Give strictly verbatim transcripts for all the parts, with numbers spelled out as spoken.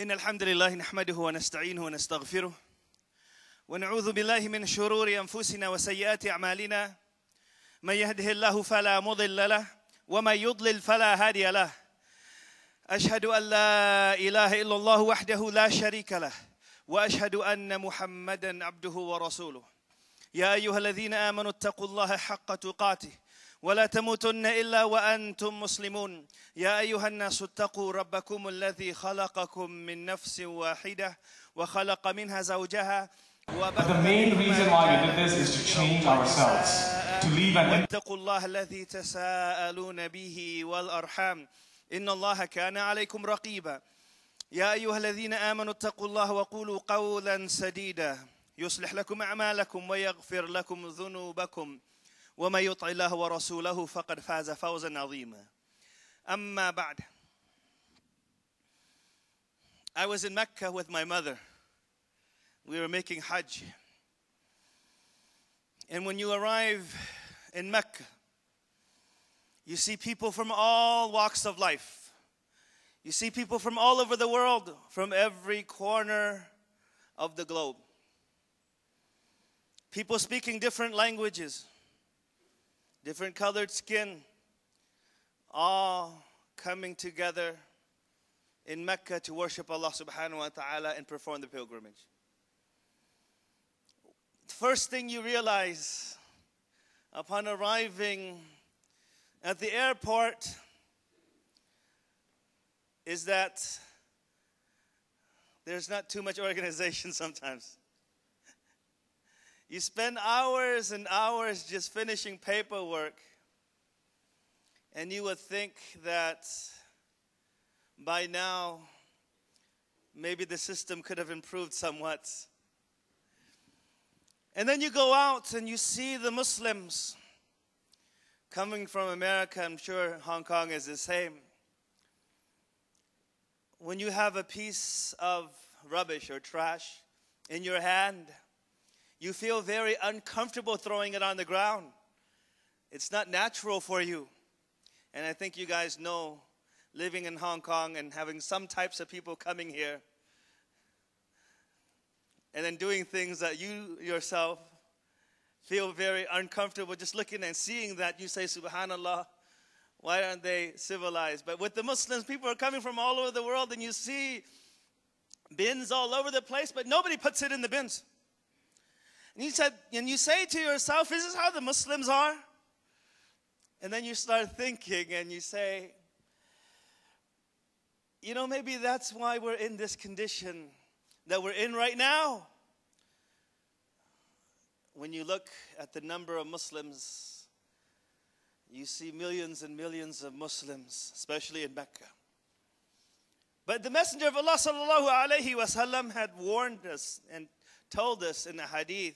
إن الحمد لله نحمده ونستعينه ونستغفره ونعوذ بالله من شرور أنفسنا وسيئات أعمالنا من يهده الله فلا مضل له ومن يضلل فلا هادي له أشهد أن لا إله إلا الله وحده لا شريك له وأشهد أن محمدا عبده ورسوله يا أيها الذين آمنوا اتقوا الله حق تقاته ولا تموتن إلا وأنتم مسلمون يا أيها الناس اتقوا ربكم الذي خلقكم من نفس واحدة وخلق منها زوجها The main reason why we did this is to change ourselves, to leave an اتقوا الله الذي تساءلون به والأرحام إن الله كان عليكم رقيبا يا أيها الذين آمنوا اتقوا الله وقولوا قولا سديدا يصلح لكم أعمالكم ويغفر لكم ذنوبكم وما يطع الله ورسوله فقد فاز فوزا عظيما أما بعد I was in Mecca with my mother. We were making Hajj. And when you arrive in Mecca, you see people from all walks of life. You see people from all over the world, from every corner of the globe. People speaking different languages, different colored skin, all coming together in Mecca to worship Allah subhanahu wa ta'ala and perform the pilgrimage. First thing you realize upon arriving at the airport is that there's not too much organization sometimes. You spend hours and hours just finishing paperwork, and you would think that by now maybe the system could have improved somewhat. And then you go out and you see the Muslims coming from America. I'm sure Hong Kong is the same. When you have a piece of rubbish or trash in your hand, you feel very uncomfortable throwing it on the ground. It's not natural for you. And I think you guys know, living in Hong Kong and having some types of people coming here, and then doing things that you yourself feel very uncomfortable just looking and seeing that, you say, subhanallah, why aren't they civilized? But with the Muslims, people are coming from all over the world, and you see bins all over the place, but nobody puts it in the bins. And you, said, and you say to yourself, is this how the Muslims are? And then you start thinking and you say, you know, maybe that's why we're in this condition that we're in right now. When you look at the number of Muslims, you see millions and millions of Muslims, especially in Mecca. But the Messenger of Allah sallallahu alayhi wa sallam had warned us and told us in a hadith.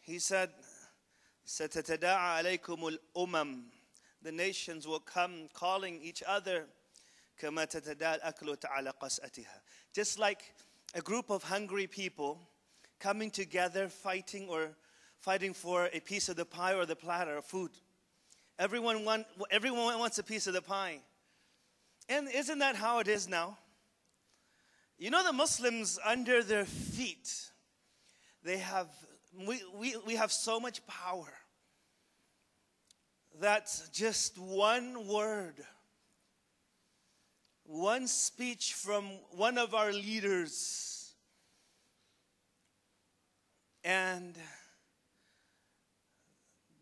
He said, "Satatada'a alaykumul umam." The nations will come calling each other, "Kama tatada'al aklu ta'ala qas'atiha." Just like a group of hungry people coming together fighting or fighting for a piece of the pie or the platter of food. Everyone, want, everyone wants a piece of the pie. And isn't that how it is now? You know, the Muslims under their feet, they have, we, we, we have so much power that just one word, one speech from one of our leaders, and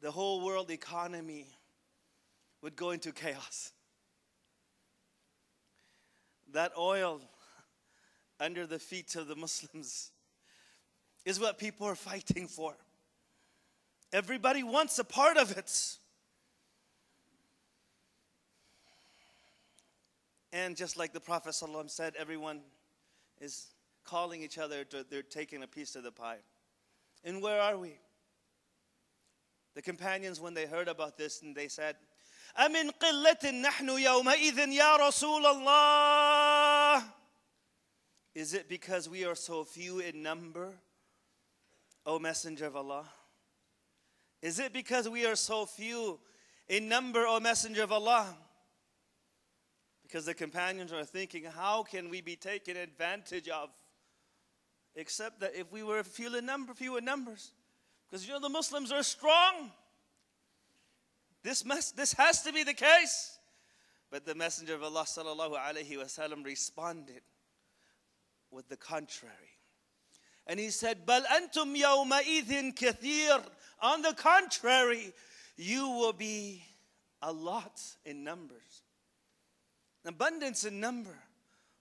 the whole world economy would go into chaos. That oil under the feet of the Muslims is what people are fighting for. Everybody wants a part of it. And just like the Prophet ﷺ said, everyone is calling each other, to, they're taking a piece of the pie. And where are we? The companions, when they heard about this, and they said, أَمِنْ قِلَّةٍ نَحْنُ يَوْمَئِذٍ يَا رَسُولَ اللَّهِ. Is it because we are so few in number, O Messenger of Allah? Is it because we are so few in number, O Messenger of Allah? because the companions are thinking, how can we be taken advantage of? Except that if we were fewer number, fewer numbers, because you know the Muslims are strong. This must, this has to be the case. But the Messenger of Allah sallallahu alaihi wasallam responded with the contrary, and he said, "Bal antum yawma'idhin kathir." On the contrary, you will be a lot in numbers, abundance in number.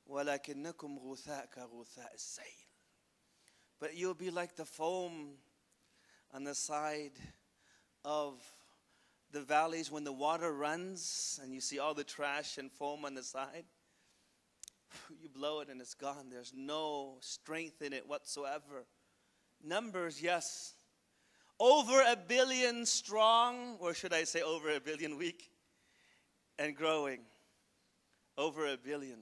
وَلَكِنَّكُمْ غُثَاءَ كَغُثَاءِ السَّيْلِ. But you'll be like the foam on the side of the valleys when the water runs and you see all the trash and foam on the side. You blow it and it's gone. There's no strength in it whatsoever. Numbers, yes. Over a billion strong, or should I say over a billion weak, and growing. Over a billion.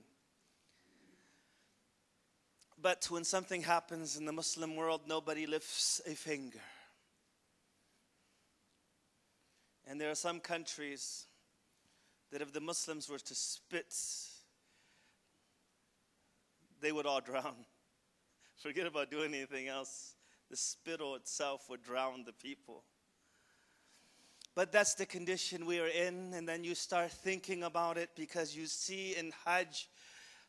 But when something happens in the Muslim world, nobody lifts a finger. And there are some countries that if the Muslims were to spit, they would all drown. Forget about doing anything else. The spittle itself would drown the people. But that's the condition we are in. And then you start thinking about it because you see in Hajj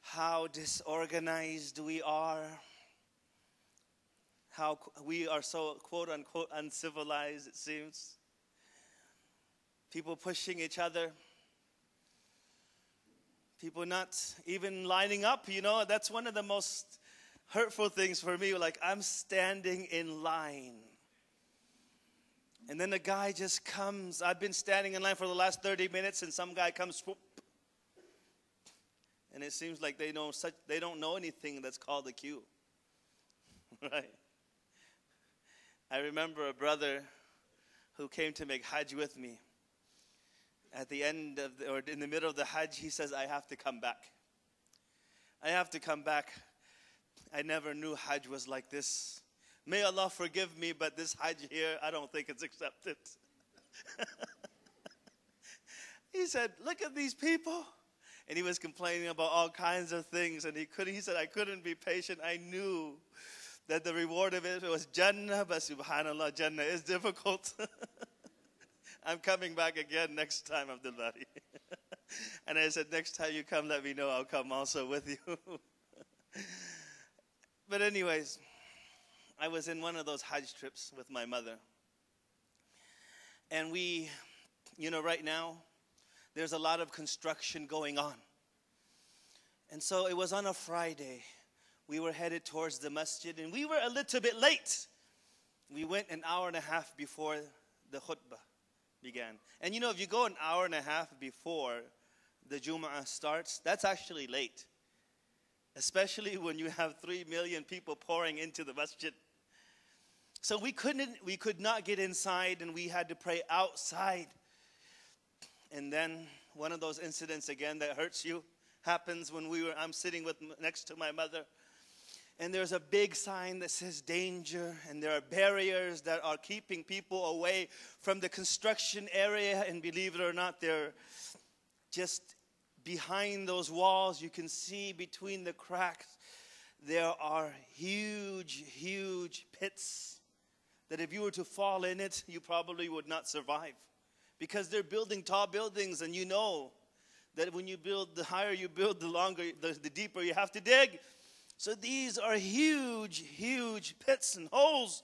how disorganized we are, how we are so quote unquote uncivilized, it seems. People pushing each other, people not even lining up, you know, that's one of the most hurtful things for me. Like, I'm standing in line. And then the guy just comes. I've been standing in line for the last thirty minutes and some guy comes, whoop. And it seems like they know such they don't know anything that's called the queue. Right? I remember a brother who came to make Hajj with me. At the end of the, or in the middle of the Hajj, he says, I have to come back. I have to come back. I never knew Hajj was like this. May Allah forgive me, but this Hajj here, I don't think it's accepted. He said, look at these people. And he was complaining about all kinds of things. And he couldn't. He said, I couldn't be patient. I knew that the reward of it was Jannah. But subhanAllah, Jannah is difficult. I'm coming back again next time, Abdul Bari. And I said, next time you come, let me know. I'll come also with you. But anyways, I was in one of those Hajj trips with my mother. And we, you know, right now, there's a lot of construction going on. And so it was on a Friday. We were headed towards the masjid and we were a little bit late. We went an hour and a half before the khutbah began. And you know, if you go an hour and a half before the Jumu'ah starts, that's actually late. Especially when you have three million people pouring into the masjid. So we couldn't, we could not get inside and we had to pray outside. And then one of those incidents again that hurts you happens when we were, I'm sitting with, next to my mother. And there's a big sign that says danger. And there are barriers that are keeping people away from the construction area. And believe it or not, they're just behind those walls. You can see between the cracks, there are huge, huge pits that if you were to fall in it, you probably would not survive. Because they're building tall buildings, and you know that when you build, the higher you build, the longer, the, the deeper you have to dig. So these are huge, huge pits and holes.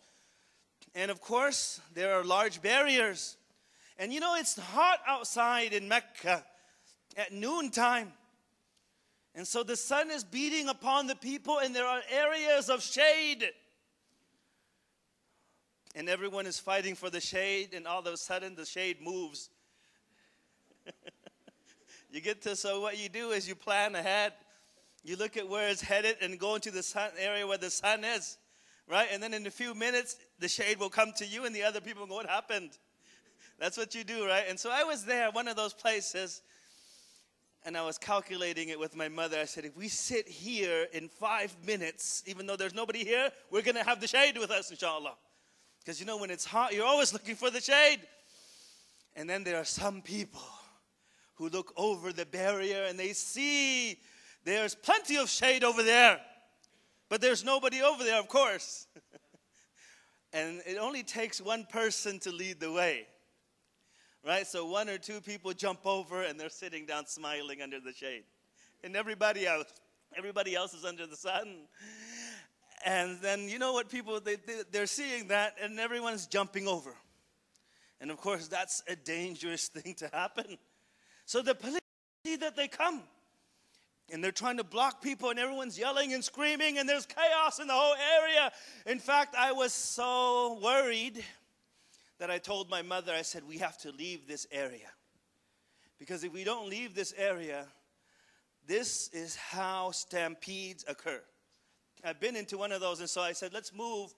And of course, there are large barriers. And you know, it's hot outside in Mecca at noontime. And so the sun is beating upon the people, and there are areas of shade. And everyone is fighting for the shade, and all of a sudden the shade moves. You get to, so what you do is you plan ahead. You look at where it's headed and go into the sun area where the sun is, right? And then in a few minutes, the shade will come to you and the other people go, what happened? That's what you do, right? And so I was there, one of those places, and I was calculating it with my mother. I said, if we sit here in five minutes, even though there's nobody here, we're going to have the shade with us, inshallah. Because you know, when it's hot, you're always looking for the shade. And then there are some people who look over the barrier and they see there's plenty of shade over there, but there's nobody over there, of course. And it only takes one person to lead the way, right? So one or two people jump over and they're sitting down smiling under the shade. And everybody else, everybody else is under the sun. And then you know what people, they, they, they're seeing that and everyone's jumping over. And of course, that's a dangerous thing to happen. So the police see that they come. And they're trying to block people and everyone's yelling and screaming and there's chaos in the whole area. In fact, I was so worried that I told my mother, I said, we have to leave this area. Because if we don't leave this area, this is how stampedes occur. I've been into one of those, and so I said, let's move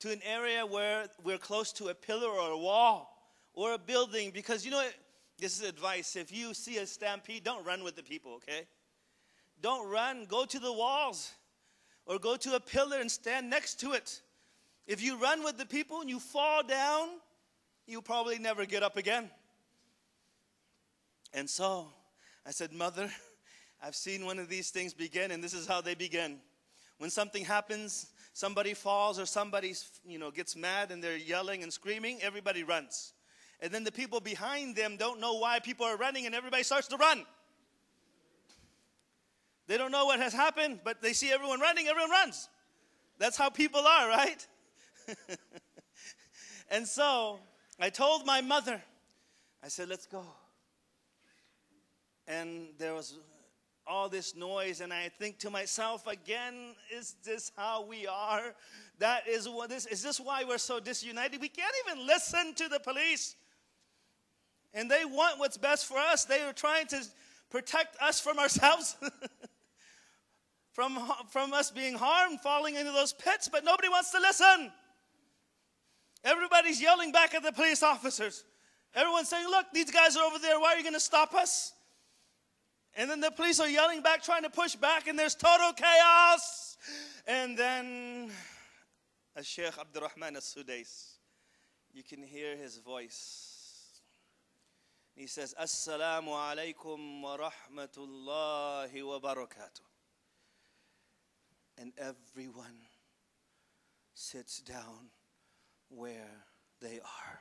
to an area where we're close to a pillar or a wall or a building. Because, you know, this is advice. If you see a stampede, don't run with the people, okay? Don't run. Go to the walls or go to a pillar and stand next to it. If you run with the people and you fall down, you'll probably never get up again. And so I said, Mother, I've seen one of these things begin, and this is how they begin. When something happens, somebody falls or somebody, you know, gets mad and they're yelling and screaming, everybody runs. And then the people behind them don't know why people are running and everybody starts to run. They don't know what has happened, but they see everyone running, everyone runs. That's how people are, right? And so I told my mother, I said, let's go. And there was all this noise, and I think to myself again, is this how we are? That is what this is this why we're so disunited? We can't even listen to the police. And they want what's best for us. They are trying to protect us from ourselves. from, from us being harmed, falling into those pits, but nobody wants to listen. Everybody's yelling back at the police officers. Everyone's saying, look, these guys are over there. Why are you going to stop us? And then the police are yelling back, trying to push back, and there's total chaos. And then a Sheikh Abdurrahman as Sudais, you can hear his voice. He says, Assalamu alaikum wa rahmatullahi wa barakatuh. And everyone sits down where they are.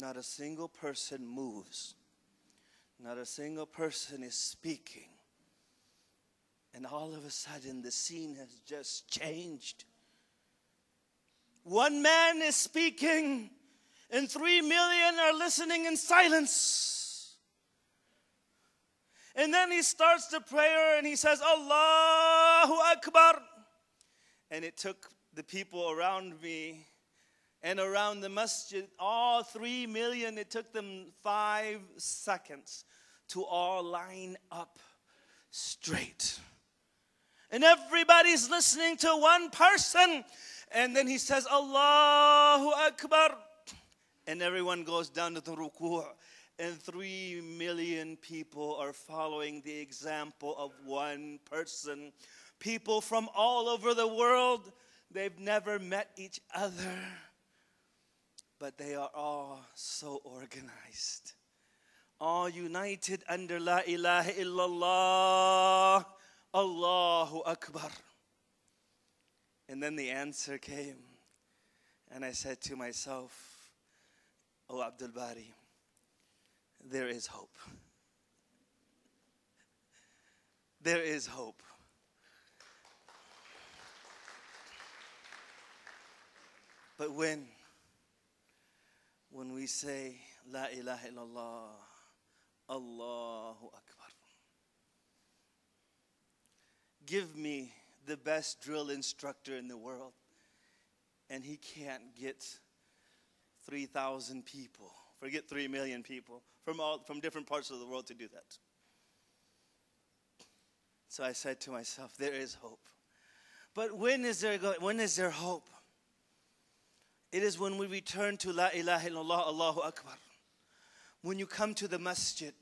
Not a single person moves. Not a single person is speaking. And all of a sudden, the scene has just changed. One man is speaking, and three million are listening in silence. And then he starts the prayer, and he says, Allahu Akbar. And it took the people around me and around the masjid, all three million, it took them five seconds to all line up straight. And everybody's listening to one person. And then he says, Allahu Akbar. And everyone goes down to the ruku'. And three million people are following the example of one person. People from all over the world, they've never met each other. But they are all so organized, all united under La ilaha illallah, Allahu Akbar. And then the answer came, and I said to myself, oh Abdul Bari, there is hope. There is hope. But when When we say, La ilaha illallah, Allahu Akbar. Give me the best drill instructor in the world, and he can't get three thousand people, forget three million people, from, all, from different parts of the world to do that. So I said to myself, there is hope. But when is there, when is there hope? It is when we return to La ilaha illallah, Allahu Akbar. When you come to the masjid,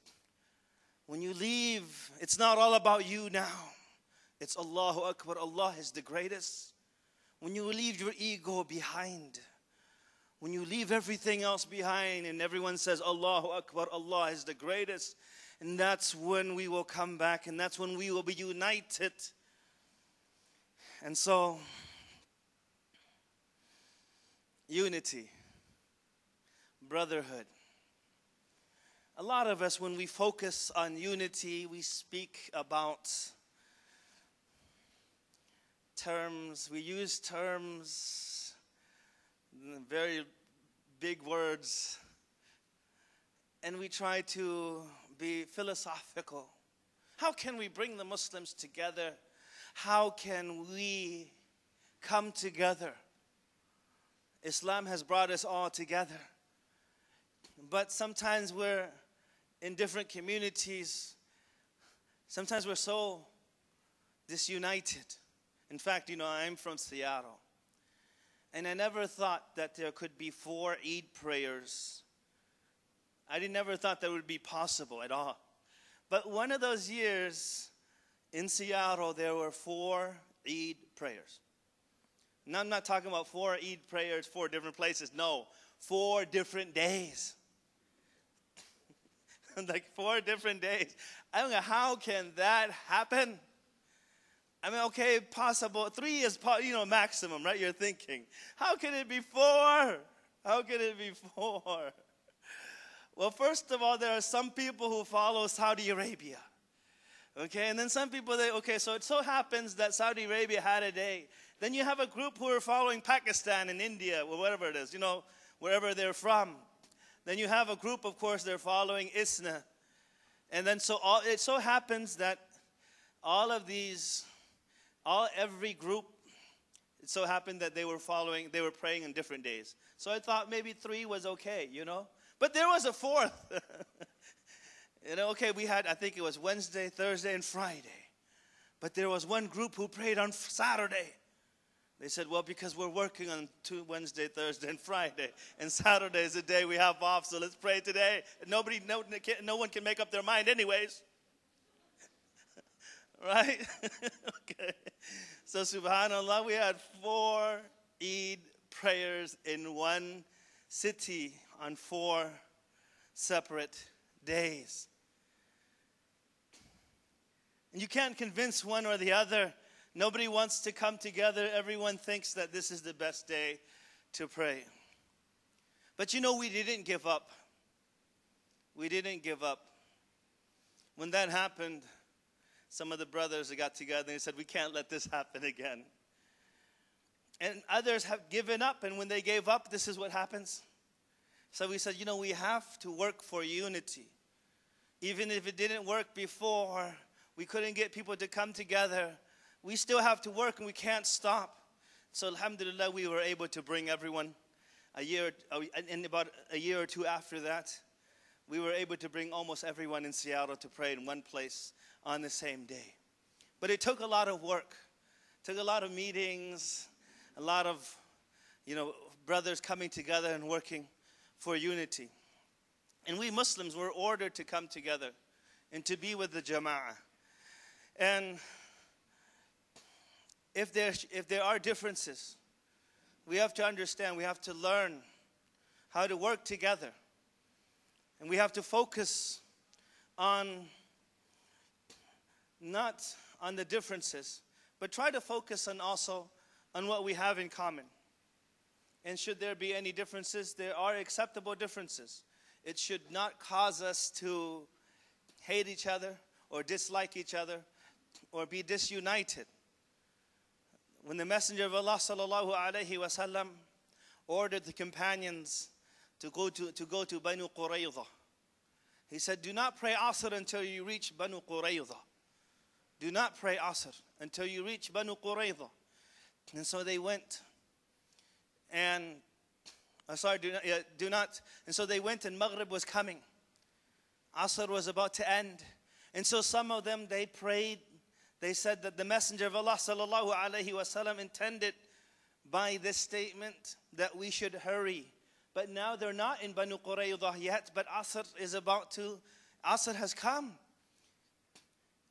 when you leave, it's not all about you now. It's Allahu Akbar, Allah is the greatest. When you leave your ego behind, when you leave everything else behind and everyone says, Allahu Akbar, Allah is the greatest, and that's when we will come back, and that's when we will be united. And so, unity, brotherhood. A lot of us, when we focus on unity, we speak about terms, we use terms, very big words, and we try to be philosophical. How can we bring the Muslims together? How can we come together? Islam has brought us all together, but sometimes we're in different communities. Sometimes we're so disunited. In fact, you know, I'm from Seattle, and I never thought that there could be four Eid prayers. I didn't ever thought that would be possible at all. But one of those years in Seattle, there were four Eid prayers. Now I'm not talking about four Eid prayers, four different places. No, four different days. Like four different days. I don't know, how can that happen? I mean, okay, possible. Three is, you know, maximum, right? You're thinking, how can it be four? How can it be four? Well, first of all, there are some people who follow Saudi Arabia. Okay, and then some people, they, okay, so it so happens that Saudi Arabia had a day. Then you have a group who are following Pakistan and India, or whatever it is, you know, wherever they're from. Then you have a group, of course, they're following Isna. And then so all, it so happens that all of these, all every group, it so happened that they were following, they were praying on different days. So I thought maybe three was okay, you know. But there was a fourth. You know, okay, we had, I think it was Wednesday, Thursday, and Friday. But there was one group who prayed on Saturday. They said, well, because we're working on two Wednesday, Thursday, and Friday, and Saturday is the day we have off, so let's pray today. Nobody, no, no one can make up their mind anyways. Right? Okay. So subhanAllah, we had four Eid prayers in one city on four separate days. And you can't convince one or the other. Nobody wants to come together. Everyone thinks that this is the best day to pray. But you know, we didn't give up. We didn't give up. When that happened, some of the brothers got together and said, we can't let this happen again. And others have given up, and when they gave up, this is what happens. So we said, you know, we have to work for unity. Even if it didn't work before, we couldn't get people to come together, we still have to work, and we can't stop. So alhamdulillah, we were able to bring everyone. A year, and about a year or two after that, we were able to bring almost everyone in Seattle to pray in one place on the same day. But it took a lot of work. It took a lot of meetings, a lot of, you know, brothers coming together and working for unity. And we Muslims were ordered to come together and to be with the Jama'ah. And if there, if there are differences, we have to understand, we have to learn how to work together. And we have to focus on, not on the differences, but try to focus on also on what we have in common. And should there be any differences, there are acceptable differences. It should not cause us to hate each other or dislike each other or be disunited. When the Messenger of Allah sallallahu alaihi wasallam ordered the companions to go to, to go to Banu Qurayza, he said, do not pray Asr until you reach Banu Qurayza. Do not pray Asr until you reach Banu Qurayza. And so they went, and uh, sorry, do not, uh, do not. And so they went, and Maghrib was coming. Asr was about to end. And so some of them, they prayed. They said that the Messenger of Allah sallallahu alaihi wasallam intended by this statement that we should hurry. But now they're not in Banu Qurayza yet, but Asr is about to, Asr has come.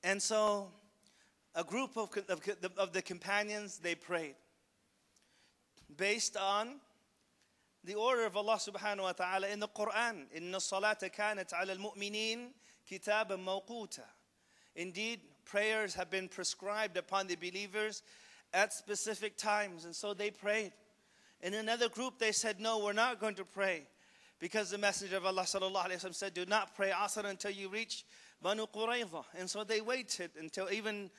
And so a group of, of, of the companions, they prayed based on the order of Allah subhanahu wa ta'ala in the Quran. Inna salata kanat ala al-mu'mineen kitaban mawquta. Indeed, prayers have been prescribed upon the believers at specific times, and so they prayed. In another group they said, no, we're not going to pray, because the Messenger of Allah sallallahu alayhi wa sallam said, do not pray Asr until you reach Banu Qurayza. And so they waited until even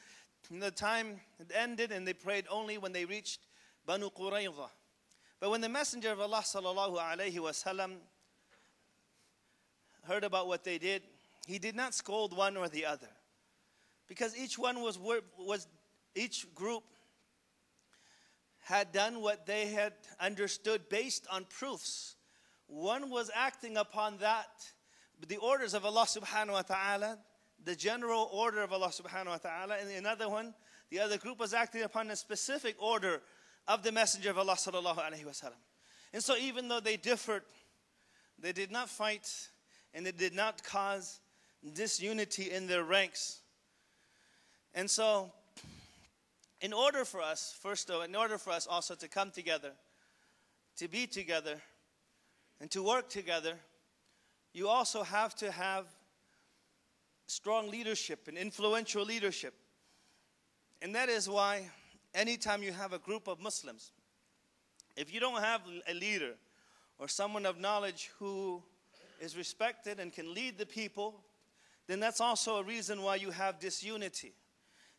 the time it ended, and they prayed only when they reached Banu Qurayza. But when the Messenger of Allah sallallahu alayhi wa sallam heard about what they did, he did not scold one or the other, because each one was, was each group had done what they had understood based on proofs. One was acting upon that, the orders of Allah subhanahu wa ta'ala, the general order of Allah subhanahu wa ta'ala, and another one, the other group was acting upon a specific order of the Messenger of Allah sallallahu alayhi wa sallam. And so even though they differed, they did not fight, and it did not cause disunity in their ranks. And so, in order for us, first of all, in order for us also to come together, to be together, and to work together, you also have to have strong leadership and influential leadership. And that is why anytime you have a group of Muslims, if you don't have a leader or someone of knowledge who is respected and can lead the people, then that's also a reason why you have disunity.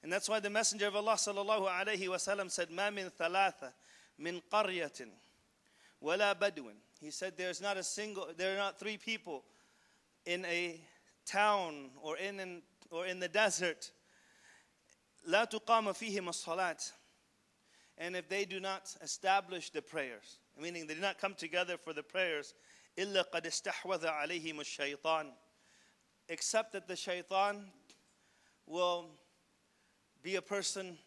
And that's why the Messenger of Allah sallallahu alayhi wa sallam said, "Ma min thalatha min qaryatin wala badwin." He said, there's not a single, there are not three people in a town or in an, or in the desert, la tuqama fihim as-salat, and if they do not establish the prayers, meaning they do not come together for the prayers, illa qad istahwadha alayhim ash-shaytan, except that the shaitan will be a person,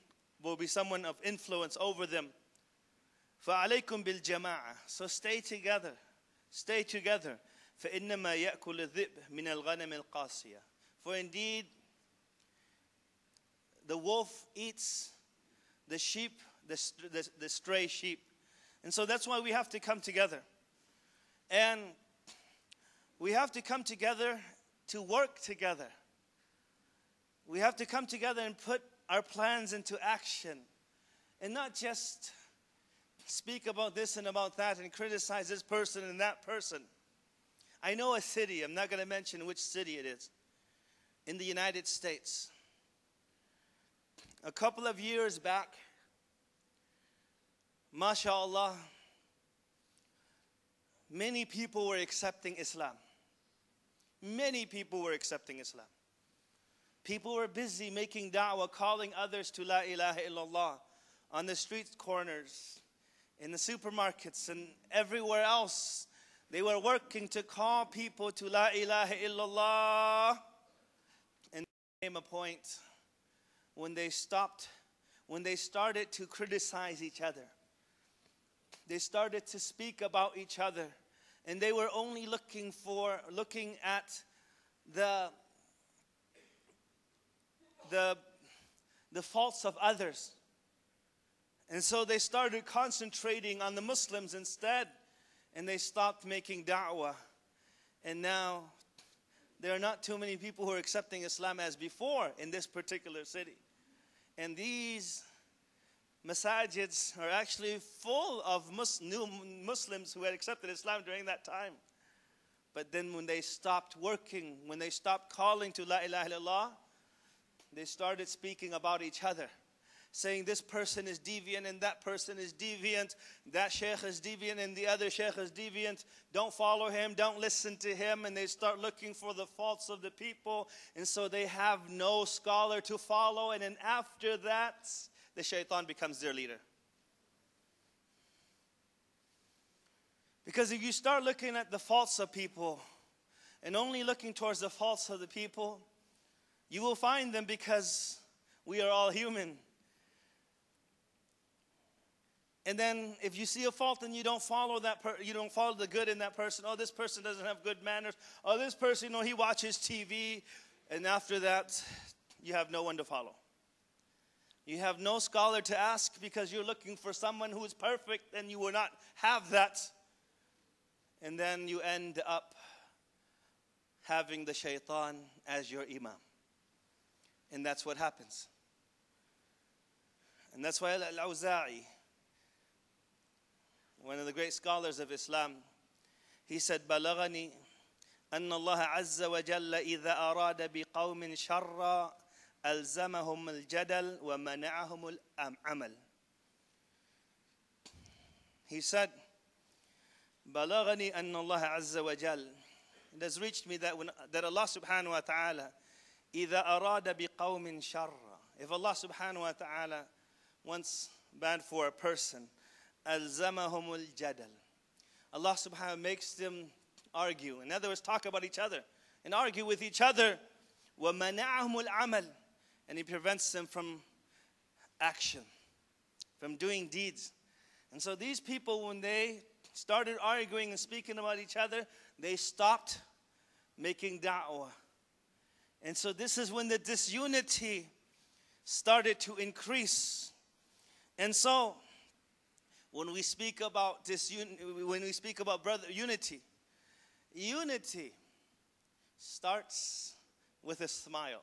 will be someone of influence over them. فَعَلَيْكُمْ بِالْجَمَاعَةِ. So stay together, stay together. فَإِنَّمَا يَأْكُلُ الذِّئْبُ مِنَ الْغَنَمِ الْقَاسِيَةِ. For indeed, the wolf eats the sheep, the, the, the stray sheep. And so that's why we have to come together. And we have to come together to work together. We have to come together and put our plans into action, and not just speak about this and about that and criticize this person and that person. I know a city, I'm not going to mention which city it is, in the United States. A couple of years back, mashallah, many people were accepting Islam. Many people were accepting Islam. People were busy making da'wah, calling others to la ilaha illallah on the street corners, in the supermarkets, and everywhere else. They were working to call people to la ilaha illallah. And there came a point when they stopped, when they started to criticize each other. They started to speak about each other, and they were only looking for, looking at the, the, the faults of others. And so they started concentrating on the Muslims instead, and they stopped making da'wah. And now there are not too many people who are accepting Islam as before in this particular city. And these masajids are actually full of mus new Muslims who had accepted Islam during that time. But then when they stopped working, when they stopped calling to la ilaha illallah, they started speaking about each other, saying this person is deviant and that person is deviant, that sheikh is deviant and the other sheikh is deviant, don't follow him, don't listen to him. And they start looking for the faults of the people, and so they have no scholar to follow. And then after that, the shaitan becomes their leader. Because if you start looking at the faults of people and only looking towards the faults of the people, you will find them, because we are all human. And then if you see a fault and you don't follow that, per you don't follow the good in that person. Oh, this person doesn't have good manners. Oh, this person, you know, he watches T V. And after that, you have no one to follow. You have no scholar to ask, because you're looking for someone who is perfect, and you will not have that. And then you end up having the shaitan as your imam. And that's what happens. And that's why Al-Awza'i, one of the great scholars of Islam, he said, "Balagani, anna Allah azza wa jalla idha arada bi qawmin sharra alzamahum al-jadal wa mana'ahum al-amal." He said, "Balagani anna Allah azza wa jalla." It has reached me that when that Allah subhanahu wa ta'ala, إِذَا أَرَادَ بِقَوْمٍ شَرًّا, if Allah subhanahu wa ta'ala wants bad for a person, أَلْزَمَهُمُ الْجَدَلِ, Allah subhanahu wa ta'ala makes them argue. In other words, talk about each other and argue with each other. وَمَنَعَهُمُ الْعَمَلِ, and He prevents them from action, from doing deeds. And so these people, when they started arguing and speaking about each other, they stopped making da'wah. And so this is when the disunity started to increase. And so when we speak about disun- when we speak about brother unity, unity starts with a smile.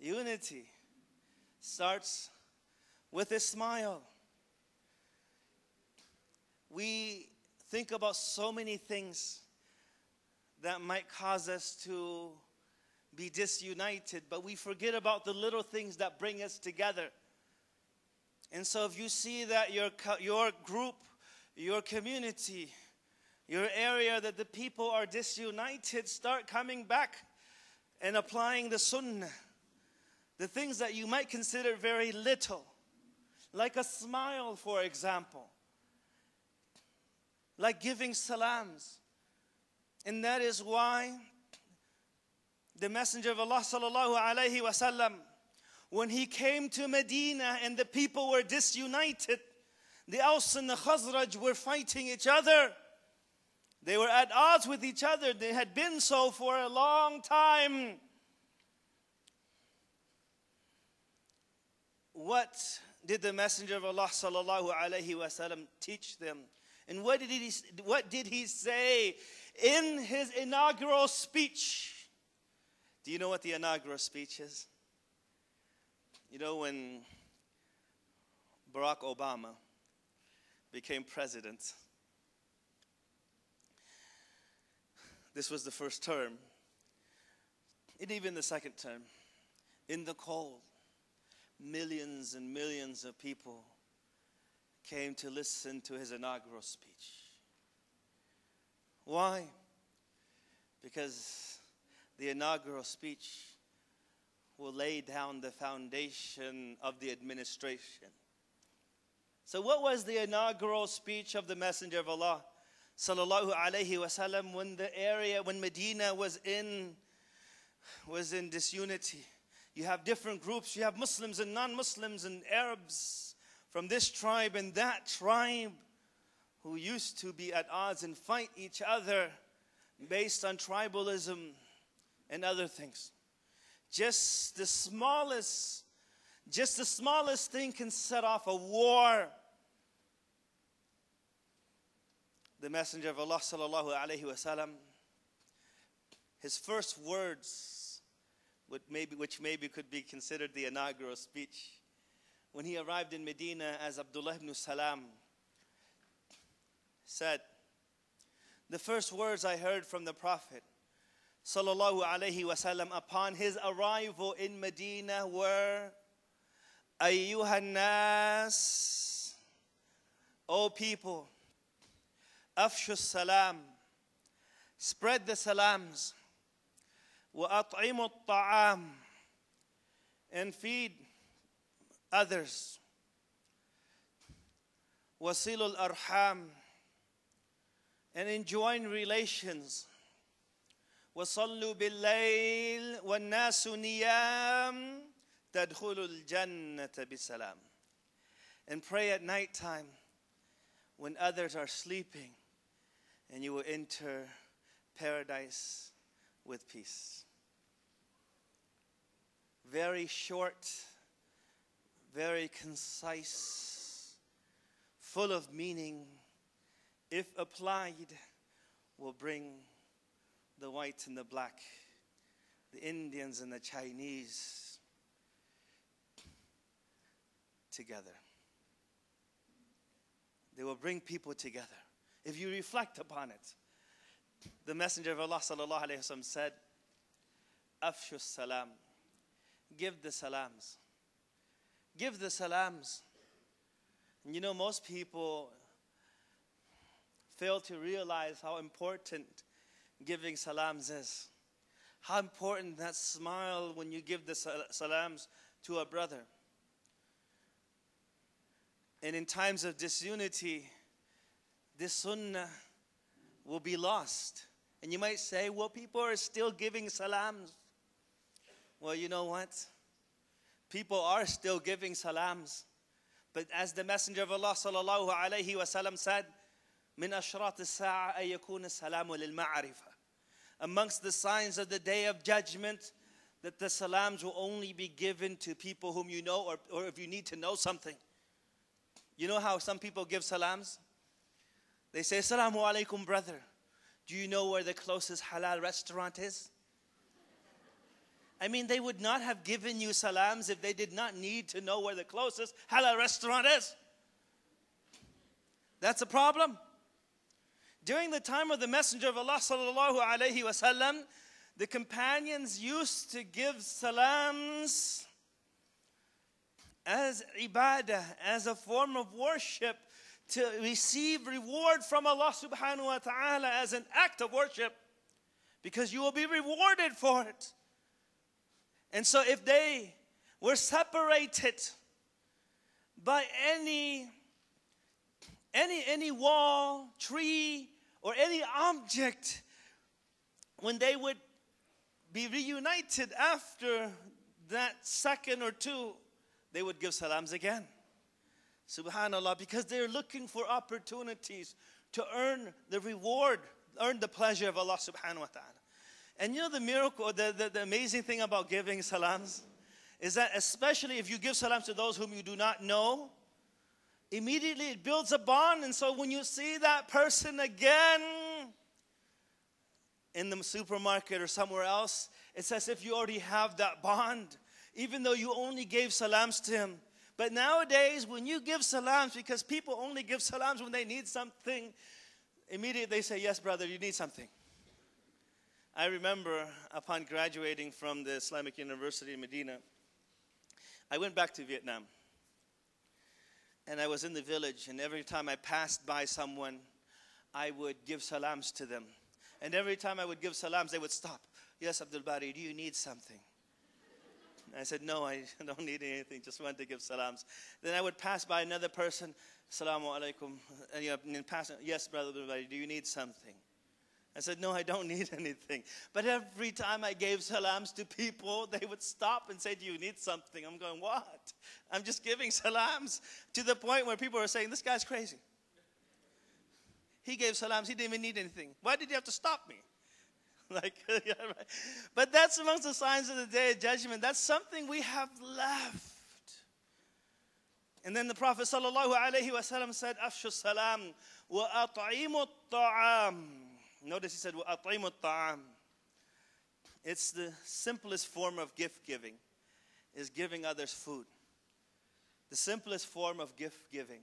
Unity starts with a smile. We think about so many things that might cause us to be disunited, but we forget about the little things that bring us together. And so if you see that your, your group, your community, your area, that the people are disunited, start coming back and applying the sunnah. The things that you might consider very little, like a smile, for example, like giving salams. And that is why the Messenger of Allah sallallahu alayhi wa sallam, when he came to Medina and the people were disunited, the Aws and the Khazraj were fighting each other. They were at odds with each other. They had been so for a long time. What did the Messenger of Allah sallallahu alayhi wa sallam teach them? And what did he, what did he say in his inaugural speech? Do you know what the inaugural speech is? You know, when Barack Obama became president, this was the first term, and even the second term, in the cold, millions and millions of people came to listen to his inaugural speech. Why? Because the inaugural speech will lay down the foundation of the administration. So what was the inaugural speech of the Messenger of Allah sallallahu alayhi wa sallam when the area, when Medina was in, was in disunity? You have different groups. You have Muslims and non-Muslims and Arabs from this tribe and that tribe who used to be at odds and fight each other based on tribalism and other things. Just the smallest, just the smallest thing can set off a war. The Messenger of Allah sallallahu alayhi wa sallam, his first words, which maybe, which maybe could be considered the inaugural speech, when he arrived in Medina as Abdullah ibn Salam, said, the first words I heard from the Prophet sallallahu alayhi wa sallam upon his arrival in Medina were, "Ayyuhan nas, O people, afshu salam, spread the salams, wa at'imu at-ta'am, and feed others, wa silul arham, and enjoin relations, وَصَلُّوا بِاللَّيْلِ وَالنَّاسُ نِيَامٌ تَدْخُلُوا الْجَنَّةَ بِسَلَامٍ." And pray at nighttime when others are sleeping, and you will enter paradise with peace. Very short, very concise, full of meaning if applied, will bring the white and the black, the Indians and the Chinese together. They will bring people together. If you reflect upon it, the Messenger of Allah sallallahu alayhi wa sallam said, Afshu salam, give the salams. Give the salams. And you know, most people fail to realize how important giving salams is. How important that smile when you give the salams to a brother. And in times of disunity, this sunnah will be lost. And you might say, well, people are still giving salams. Well, you know what? People are still giving salams. But as the Messenger of Allah sallallahu alayhi wa sallam said, min ashrat as-sa'a ay yakuna as-salamu lil-ma'rifa. Amongst the signs of the day of judgment, that the salams will only be given to people whom you know, or, or if you need to know something. You know how some people give salams? They say, Assalamu alaikum, brother. Do you know where the closest halal restaurant is? I mean, they would not have given you salams if they did not need to know where the closest halal restaurant is. That's a problem. During the time of the Messenger of Allah sallallahu alayhi wa sallam, the companions used to give salams as ibadah, as a form of worship, to receive reward from Allah subhanahu wa ta'ala as an act of worship, because you will be rewarded for it. And so if they were separated by any, any, any wall, tree, or any object, when they would be reunited after that second or two, they would give salams again. Subhanallah, because they're looking for opportunities to earn the reward, earn the pleasure of Allah subhanahu wa ta'ala. And you know the miracle, the, the, the amazing thing about giving salams is that especially if you give salams to those whom you do not know, immediately it builds a bond. And so when you see that person again in the supermarket or somewhere else, it's as if you already have that bond, even though you only gave salams to him. But nowadays, when you give salams, because people only give salams when they need something, immediately they say, yes, brother, you need something. I remember upon graduating from the Islamic University in Medina, I went back to Vietnam. And I was in the village, and every time I passed by someone, I would give salams to them. And every time I would give salams, they would stop. Yes, Abdul Bari, do you need something? I said, no, I don't need anything, just wanted to give salams. Then I would pass by another person, Assalamu alaikum. And, you know, pass, yes, brother, do you need something? I said, no, I don't need anything. But every time I gave salams to people, they would stop and say, do you need something? I'm going, what? I'm just giving salams, to the point where people are saying, this guy's crazy. He gave salams, he didn't even need anything. Why did you have to stop me? Like, yeah, right. But that's amongst the signs of the day of judgment. That's something we have left. And then the Prophet sallallahu alaihi wasallam said, "Afshu salam wa at'imu at-ta'am." Notice he said, "Wa at'imu at-ta'am." It's the simplest form of gift giving, is giving others food. The simplest form of gift giving.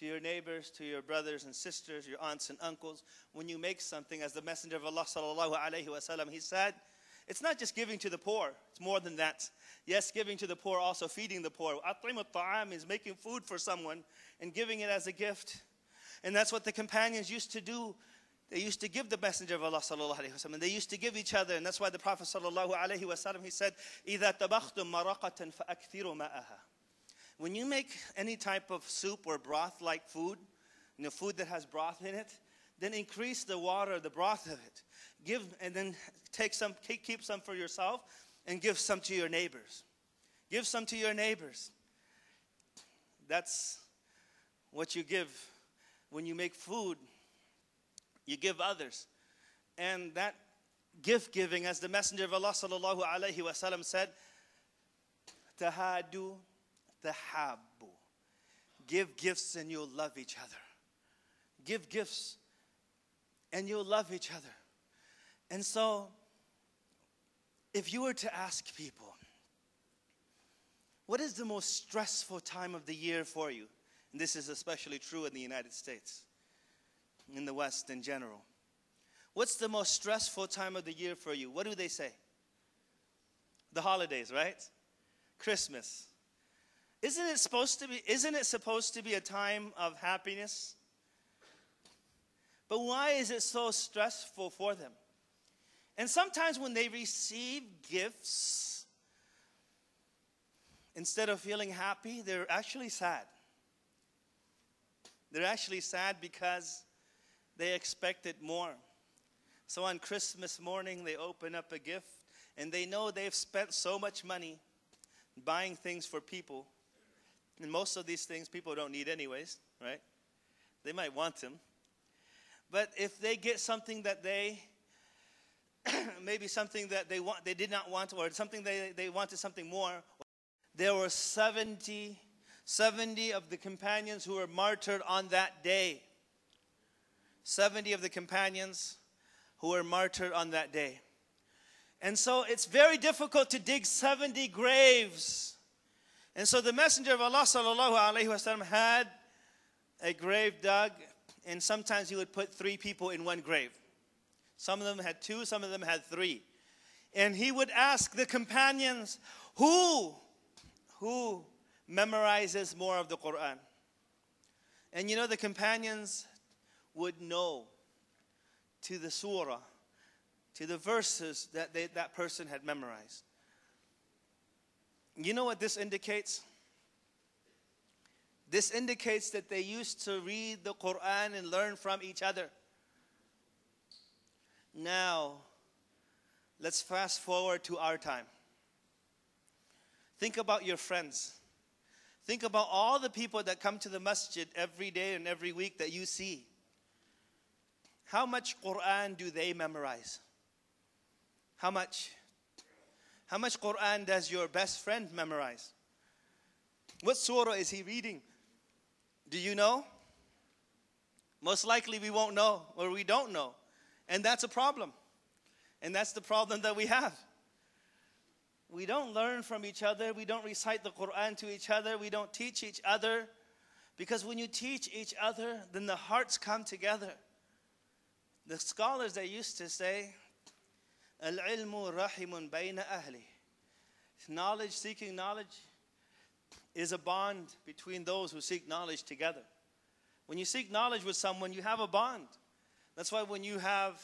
To your neighbors, to your brothers and sisters, your aunts and uncles, when you make something, as the Messenger of Allah sallallahu alayhi wa sallam, he said, it's not just giving to the poor, it's more than that. Yes, giving to the poor, also feeding the poor. At'im at-ta'am is making food for someone and giving it as a gift. And that's what the companions used to do. They used to give the Messenger of Allah sallallahu alayhi wa sallam, and they used to give each other. And that's why the Prophet sallallahu alayhi wa sallam, he said, إِذَا تَبَخْتُمْ مَرَقَةً فَأَكْثِرُوا مَأَهَا. When you make any type of soup or broth-like food, you know, food that has broth in it, then increase the water, the broth of it. Give, and then take some, keep some for yourself, and give some to your neighbors. Give some to your neighbors. That's what you give. When you make food, you give others. And that gift-giving, as the Messenger of Allah sallallahu alayhi wa sallam said, tahadu, give gifts and you'll love each other. give gifts, and you'll love each other. And so, if you were to ask people, what is the most stressful time of the year for you? And this is especially true in the United States, in the West in general. What's the most stressful time of the year for you? What do they say? The holidays, right? Christmas. Isn't it supposed to be, isn't it supposed to be a time of happiness? But why is it so stressful for them? And sometimes when they receive gifts, instead of feeling happy, they're actually sad. They're actually sad because they expected more. So on Christmas morning, they open up a gift, and they know they've spent so much money buying things for people. And most of these things people don't need anyways, right? They might want them. But if they get something that they, maybe something that they want, they did not want, or something they, they wanted something more. There were seventy, seventy of the companions who were martyred on that day. seventy of the companions who were martyred on that day. And so it's very difficult to dig seventy graves. And so the Messenger of Allah sallallahu alaihi wasallam had a grave dug. And sometimes he would put three people in one grave. Some of them had two, some of them had three. And he would ask the companions, who, who memorizes more of the Quran? And you know, the companions would know to the surah, to the verses that they, that person had memorized. You know what this indicates? This indicates that they used to read the Quran and learn from each other. Now, let's fast forward to our time. Think about your friends. Think about all the people that come to the masjid every day and every week that you see. How much Quran do they memorize? How much? How much Quran does your best friend memorize? What surah is he reading? Do you know? Most likely we won't know, or we don't know. And that's a problem. And that's the problem that we have. We don't learn from each other. We don't recite the Quran to each other. We don't teach each other. Because when you teach each other, then the hearts come together. The scholars, they used to say, Al-ilmu rahimun bayna ahli. Knowledge, seeking knowledge is a bond between those who seek knowledge together. When you seek knowledge with someone, you have a bond. That's why when you have,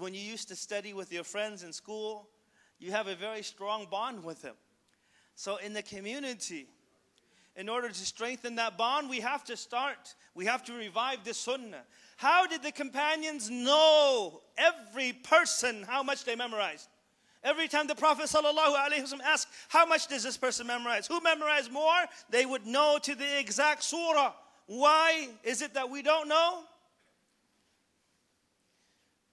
when you used to study with your friends in school, you have a very strong bond with them. So in the community, in order to strengthen that bond, we have to start, we have to revive the sunnah. How did the companions know every person how much they memorized? Every time the Prophet ﷺ asked, how much does this person memorize? Who memorized more? They would know to the exact surah. Why is it that we don't know?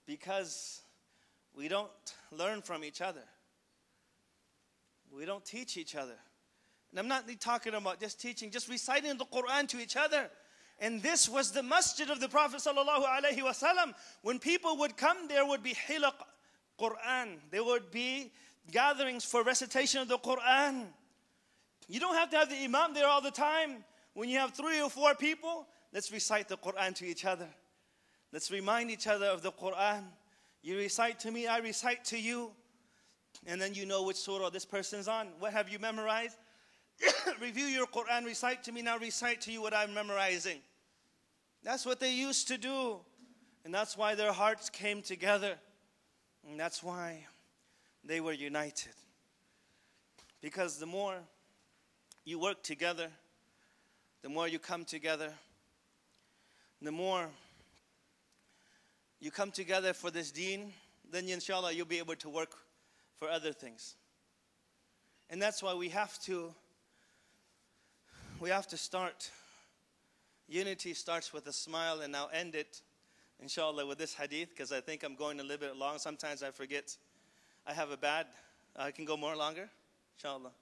Because we don't learn from each other. We don't teach each other. And I'm not talking about just teaching, just reciting the Quran to each other. And this was the masjid of the Prophet ﷺ. When people would come, there would be hilaq Quran. There would be gatherings for recitation of the Quran. You don't have to have the imam there all the time. When you have three or four people, let's recite the Quran to each other. Let's remind each other of the Quran. You recite to me, I recite to you. And then you know which surah this person's on. What have you memorized? Review your Quran, recite to me, now recite to you what I'm memorizing. That's what they used to do. And that's why their hearts came together. And that's why they were united. Because the more you work together, the more you come together, the more you come together for this deen, then inshallah you'll be able to work for other things. And that's why we have to, we have to start. Unity starts with a smile, and I'll end it inshallah with this hadith, because I think I'm going a little bit long. Sometimes I forget. I have a bad. I can go more longer, inshallah.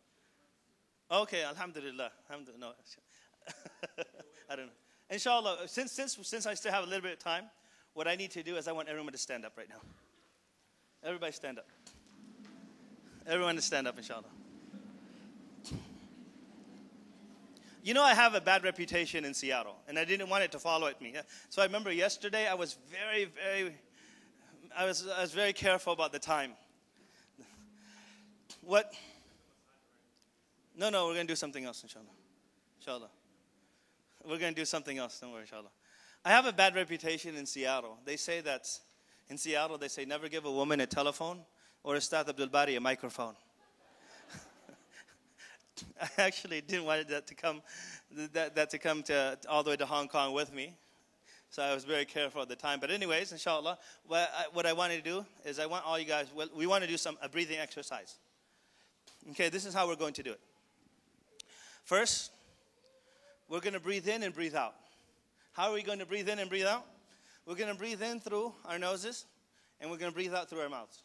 Okay, alhamdulillah. Alhamdulillah. No, I don't know. Inshallah, since, since, since I still have a little bit of time, what I need to do is I want everyone to stand up right now. Everybody stand up. Everyone to stand up, inshallah. You know, I have a bad reputation in Seattle, and I didn't want it to follow at me. So I remember yesterday I was very, very, I was, I was very careful about the time. What? No, no, we're going to do something else, inshallah. Inshallah. We're going to do something else, don't worry, inshallah. I have a bad reputation in Seattle. They say that, in Seattle, they say never give a woman a telephone or Ustad Abdul Bari a microphone. I actually didn't want that to come, that, that to come to, all the way to Hong Kong with me. So I was very careful at the time. But anyways, inshallah, what I, what I want to do is I want all you guys, well, we want to do some a breathing exercise. Okay, this is how we're going to do it. First, we're going to breathe in and breathe out. How are we going to breathe in and breathe out? We're going to breathe in through our noses, and we're going to breathe out through our mouths.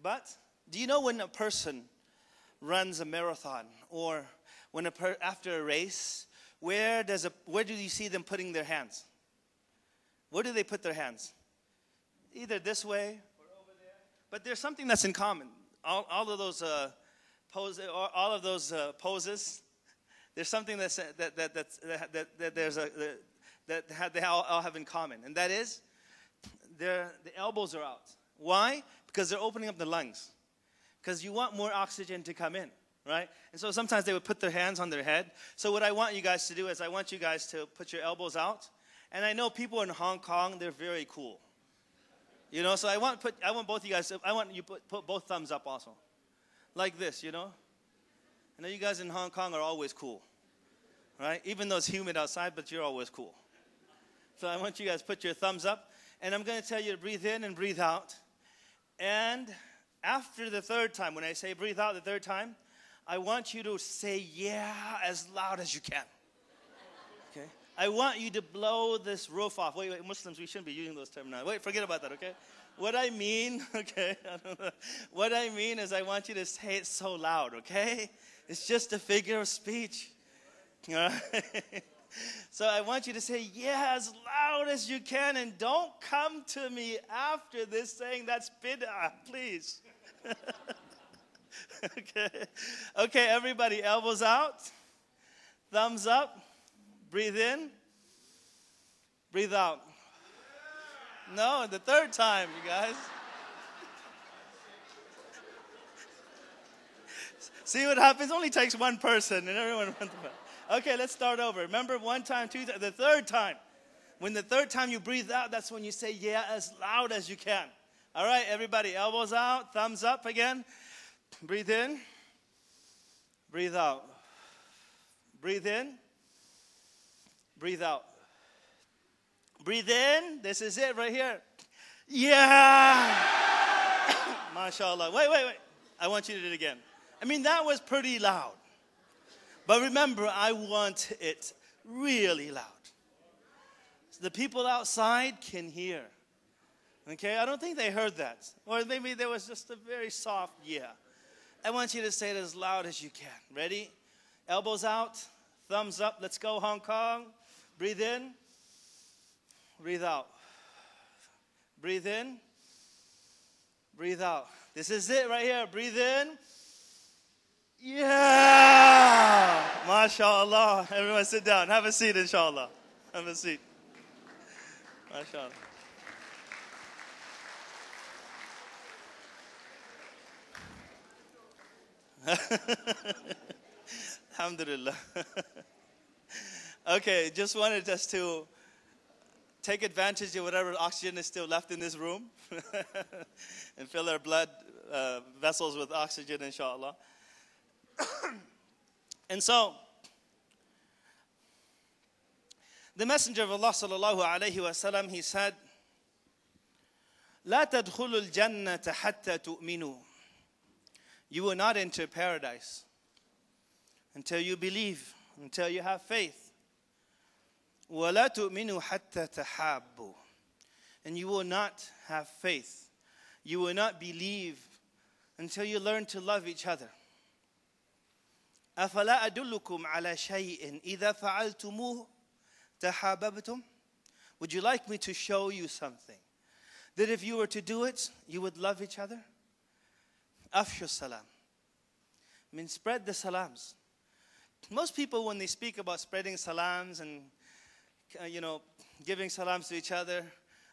But do you know when a person runs a marathon, or when a per after a race, where does a where do you see them putting their hands? Where do they put their hands? Either this way or over there. But there's something that's in common. All all of those uh, poses, all of those uh, poses. There's something that's, that that that that that, that there's a that, that they all, all have in common, and that is, their the elbows are out. Why? Because they're opening up the lungs. Because you want more oxygen to come in, right? And so sometimes they would put their hands on their head. So what I want you guys to do is I want you guys to put your elbows out. And I know people in Hong Kong, they're very cool. You know, so I want put I want both you guys to, I want you put, put both thumbs up also. Like this, you know? I know you guys in Hong Kong are always cool. Right? Even though it's humid outside, but you're always cool. So I want you guys to put your thumbs up, and I'm going to tell you to breathe in and breathe out. And after the third time, when I say breathe out the third time, I want you to say yeah as loud as you can. Okay? I want you to blow this roof off. Wait, wait, Muslims, we shouldn't be using those terms now. Wait, forget about that, okay? What I mean, okay, I don't know. What I mean is I want you to say it so loud, okay? It's just a figure of speech. All right? So I want you to say yeah as loud as you can, and don't come to me after this saying that's bid'ah, please. Okay. Okay, everybody, elbows out, thumbs up, breathe in, breathe out. No, the third time, you guys. See what happens? Only takes one person, and everyone went about. Okay, let's start over. Remember one time, two times, the third time. When the third time you breathe out, that's when you say yeah as loud as you can. All right, everybody, elbows out, thumbs up again. Breathe in, breathe out. Breathe in, breathe out. Breathe in, this is it right here. Yeah! MashaAllah. Wait, wait, wait. I want you to do it again. I mean, that was pretty loud. But remember, I want it really loud. So the people outside can hear. Okay, I don't think they heard that. Or maybe there was just a very soft yeah. I want you to say it as loud as you can. Ready? Elbows out, thumbs up. Let's go, Hong Kong. Breathe in, breathe out. Breathe in, breathe out. This is it right here. Breathe in. Yeah! MashaAllah. Everyone sit down. Have a seat, inshallah. Have a seat. MashaAllah. Alhamdulillah. Okay, just wanted us to take advantage of whatever oxygen is still left in this room and fill our blood uh, vessels with oxygen, inshallah. And so the Messenger of Allah sallallahu alayhi wa sallam, he said, "La tadkhulul jannata hatta tu'minu." You will not enter paradise until you believe, until you have faith. وَلَا تُؤْمِنُوا حَتَّى تَحَابُّوا. And you will not have faith. You will not believe until you learn to love each other. أَفَلَا أَدُلُّكُمْ عَلَى شَيْءٍ إِذَا فَعَلْتُمُوهُ تَحَابَبْتُمْ, would you like me to show you something? That if you were to do it, you would love each other? Afshu salam. I mean, spread the salams. Most people, when they speak about spreading salams and, uh, you know, giving salams to each other,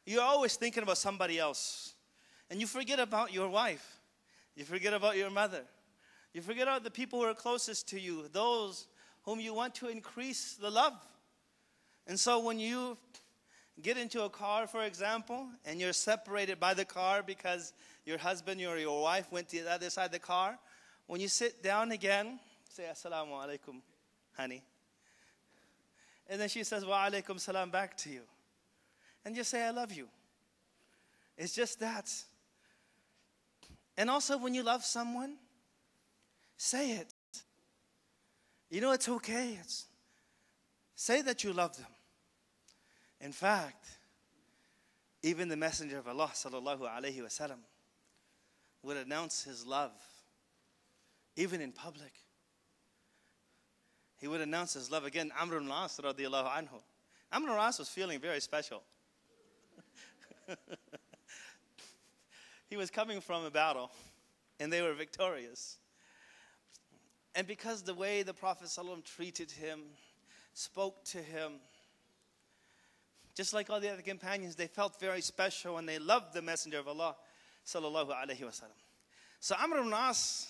you're always thinking about somebody else. And you forget about your wife. You forget about your mother. You forget about the people who are closest to you, those whom you want to increase the love. And so when you get into a car, for example, and you're separated by the car because your husband or your wife went to the other side of the car, when you sit down again, say, Assalamu alaikum, honey. And then she says, Wa alaikum salam back to you. And just say, I love you. It's just that. And also when you love someone, say it. You know, it's okay. It's, say that you love them. In fact, even the Messenger of Allah sallallahu alayhi wa sallam would announce his love, even in public. He would announce his love. Again, Amr ibn al-As radiallahu anhu. Amr ibn al-As was feeling very special. He was coming from a battle, and they were victorious. And because the way the Prophet sallallahu treated him, spoke to him, just like all the other companions, they felt very special and they loved the Messenger of Allah sallallahu alayhi wa sallam. So Amr ibn al-As,